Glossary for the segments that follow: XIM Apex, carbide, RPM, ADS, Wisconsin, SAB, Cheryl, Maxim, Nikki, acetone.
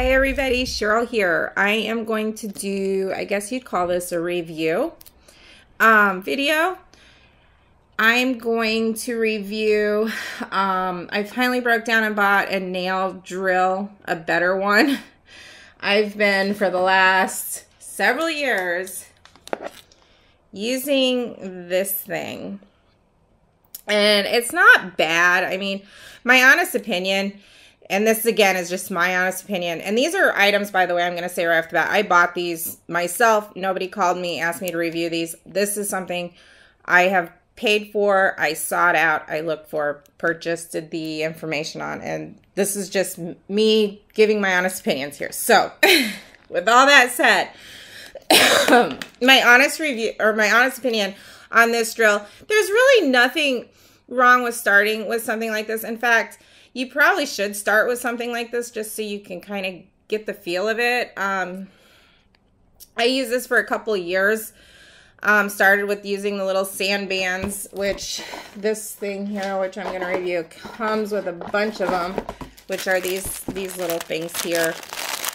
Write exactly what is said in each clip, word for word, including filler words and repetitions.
Hi everybody, Cheryl here. I am going to do, I guess you'd call this a review um, video. I'm going to review, um, I finally broke down and bought a nail drill, a better one. I've been for the last several years using this thing. And it's not bad. I mean, my honest opinion, and this again is just my honest opinion, and these are items, by the way, I'm going to say right off the bat, I bought these myself. Nobody called me, asked me to review these. This is something I have paid for, I sought out, I looked for, purchased the information on, and this is just me giving my honest opinions here. So, with all that said, my honest review, or my honest opinion on this drill, there's really nothing wrong with starting with something like this. In fact, you probably should start with something like this just so you can kind of get the feel of it. Um, I used this for a couple of years. Um, started with using the little sand bands, which this thing here, which I'm going to review, comes with a bunch of them, which are these, these little things here.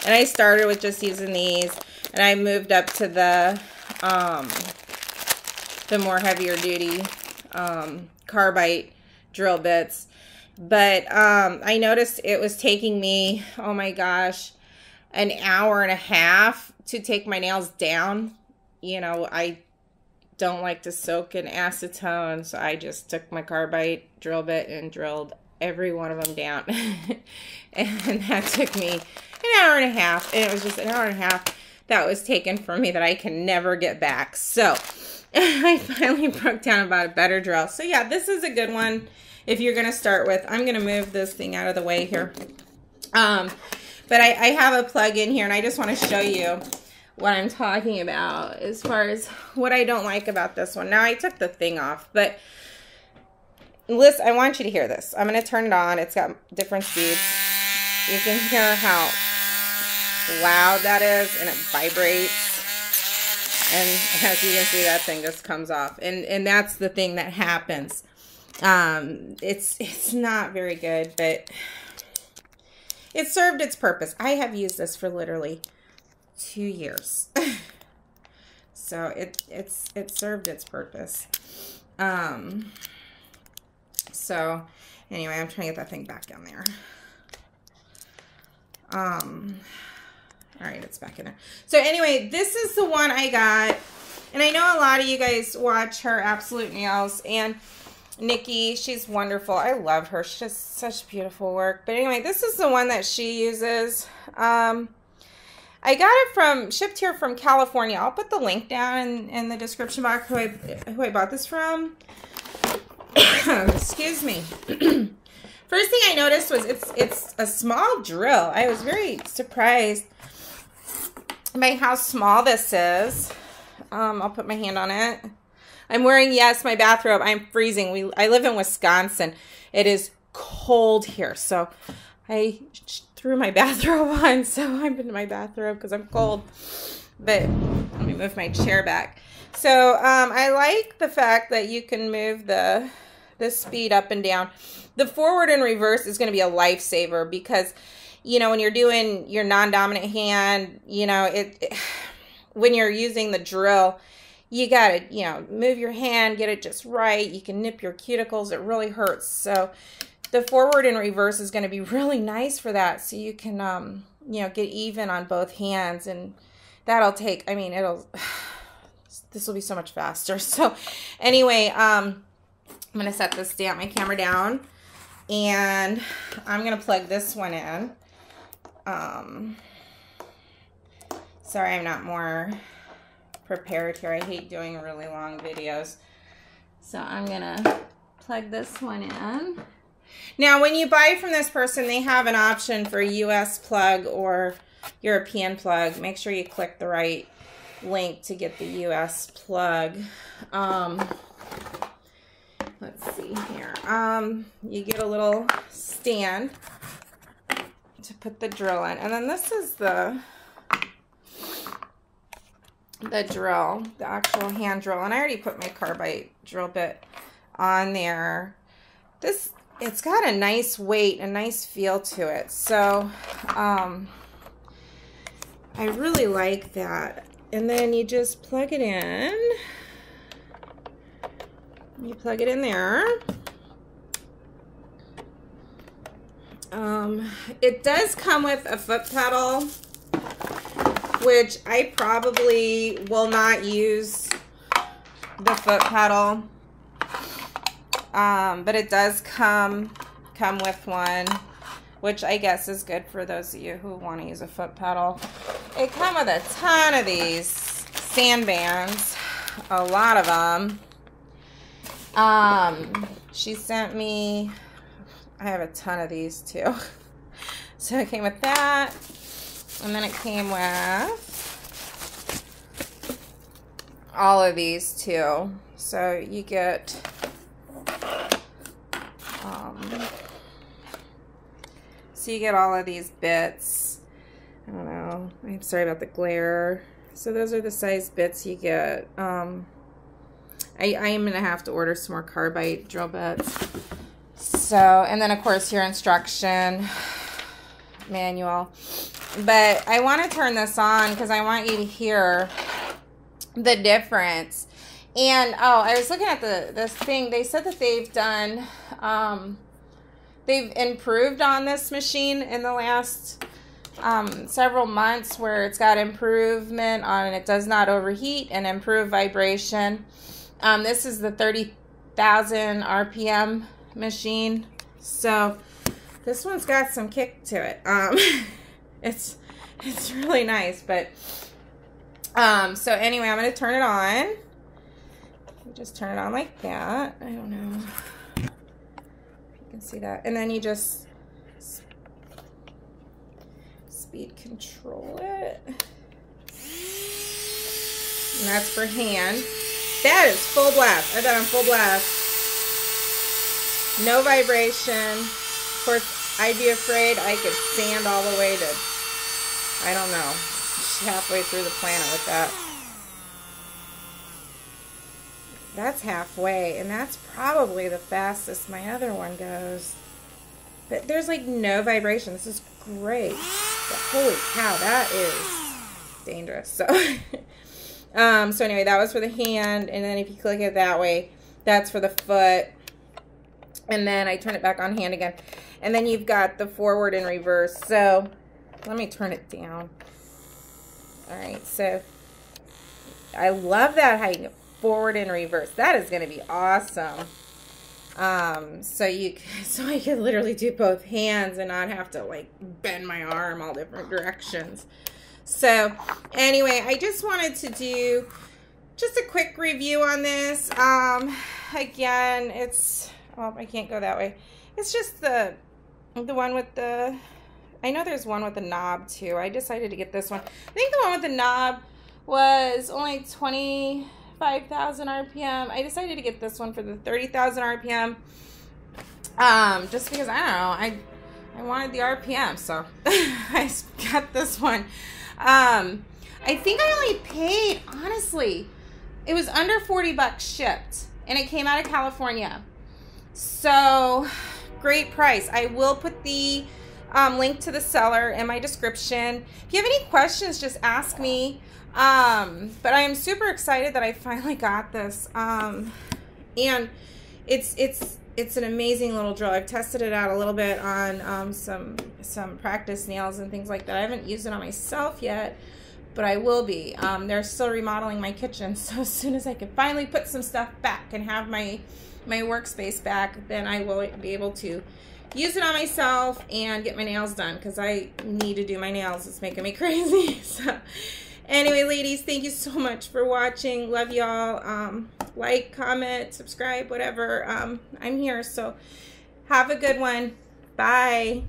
And I started with just using these, and I moved up to the, um, the more heavier duty um, carbide drill bits. But um, I noticed it was taking me, oh my gosh, an hour and a half to take my nails down. You know, I don't like to soak in acetone, so I just took my carbide drill bit and drilled every one of them down. And that took me an hour and a half. And it was just an hour and a half that was taken from me that I can never get back. So I finally broke down about a better drill. So yeah, this is a good one. If you're going to start with, I'm going to move this thing out of the way here. Um, but I, I have a plug in here, and I just want to show you what I'm talking about as far as what I don't like about this one. Now, I took the thing off, but listen, I want you to hear this. I'm going to turn it on. It's got different speeds. You can hear how loud that is, and it vibrates. And as you can see, that thing just comes off. And, and that's the thing that happens. Um, it's, it's not very good, but it served its purpose. I have used this for literally two years. So it, it's, it served its purpose. Um, so anyway, I'm trying to get that thing back down there. Um, all right, it's back in there. So anyway, this is the one I got, and I know a lot of you guys watch her Absolute Nails, and Nikki, she's wonderful. I love her. She does such beautiful work. But anyway, this is the one that she uses. Um, I got it from, shipped here from California. I'll put the link down in, in the description box who I, who I bought this from. Excuse me. First thing I noticed was it's, it's a small drill. I was very surprised by how small this is. Um, I'll put my hand on it. I'm wearing, yes, my bathrobe. I'm freezing. We, I live in Wisconsin. It is cold here. So I threw my bathrobe on. So I'm in my bathrobe because I'm cold. But let me move my chair back. So um, I like the fact that you can move the, the speed up and down. The forward and reverse is going to be a lifesaver because, you know, when you're doing your non-dominant hand, you know, it, it when you're using the drill, you gotta, you know, move your hand, get it just right. You can nip your cuticles. It really hurts. So the forward and reverse is going to be really nice for that. So you can, um, you know, get even on both hands, and that'll take, I mean, it'll, this will be so much faster. So anyway, um, I'm going to set this down, my camera down, and I'm going to plug this one in. Um, sorry, I'm not more prepared here. I hate doing really long videos. So I'm gonna plug this one in. Now, when you buy from this person, they have an option for U S plug or European plug. Make sure you click the right link to get the U S plug. Um, let's see here. Um, you get a little stand to put the drill in. And then this is the the drill, the actual hand drill, and I already put my carbide drill bit on there. This, it's got a nice weight, a nice feel to it. So um, I really like that. And then you just plug it in. You plug it in there. Um, it does come with a foot pedal, which I probably will not use the foot pedal. Um, but it does come come with one, which I guess is good for those of you who want to use a foot pedal. It comes with a ton of these sand bands, a lot of them. Um, she sent me, I have a ton of these too. So it came with that, and then it came with all of these too. So you get Um, so you get all of these bits. I don't know, I'm sorry about the glare. So those are the size bits you get. Um, I, I am gonna have to order some more carbide drill bits. So, and then of course your instruction manual. But I wanna turn this on because I want you to hear the difference. And, oh, I was looking at the this thing. They said that they've done, um, they've improved on this machine in the last um, several months, where it's got improvement on it does not overheat and improve vibration. Um, this is the thirty thousand R P M machine. So this one's got some kick to it. Um, it's, it's really nice, but, um, so anyway, I'm going to turn it on. Just turn it on like that. I don't know if you can see that. And then you just speed control it. And that's for hand. That is full blast. I bet I'm full blast. No vibration. Of course, I'd be afraid I could sand all the way to, I don't know, halfway through the planet with that. That's halfway, and that's probably the fastest my other one goes. But there's like no vibration. This is great. But holy cow, that is dangerous. So, um, so anyway, that was for the hand, and then if you click it that way, that's for the foot. And then I turn it back on hand again, and then you've got the forward and reverse. So let me turn it down. All right, so I love that how you can forward and reverse. That is going to be awesome. Um, so you, so I could literally do both hands and not have to like bend my arm all different directions. So anyway, I just wanted to do just a quick review on this. Um, again, it's, oh, I can't go that way. It's just the, the one with the, I know there's one with the knob too. I decided to get this one. I think the one with the knob was only twenty-five thousand R P M. I decided to get this one for the thirty thousand R P M, um, just because, I don't know, I, I wanted the R P M, so I got this one. Um, I think I only paid, honestly, it was under forty bucks shipped, and it came out of California. So, great price. I will put the um, link to the seller in my description. If you have any questions, just ask me. Um, but I am super excited that I finally got this. Um, and it's, it's, it's an amazing little drill. I've tested it out a little bit on, um, some, some practice nails and things like that. I haven't used it on myself yet, but I will be. Um, they're still remodeling my kitchen. So as soon as I can finally put some stuff back and have my, my workspace back, then I will be able to use it on myself and get my nails done. 'Cause I need to do my nails. It's making me crazy. So anyway, ladies, thank you so much for watching. Love y'all. Um, like, comment, subscribe, whatever. Um, I'm here, so have a good one. Bye.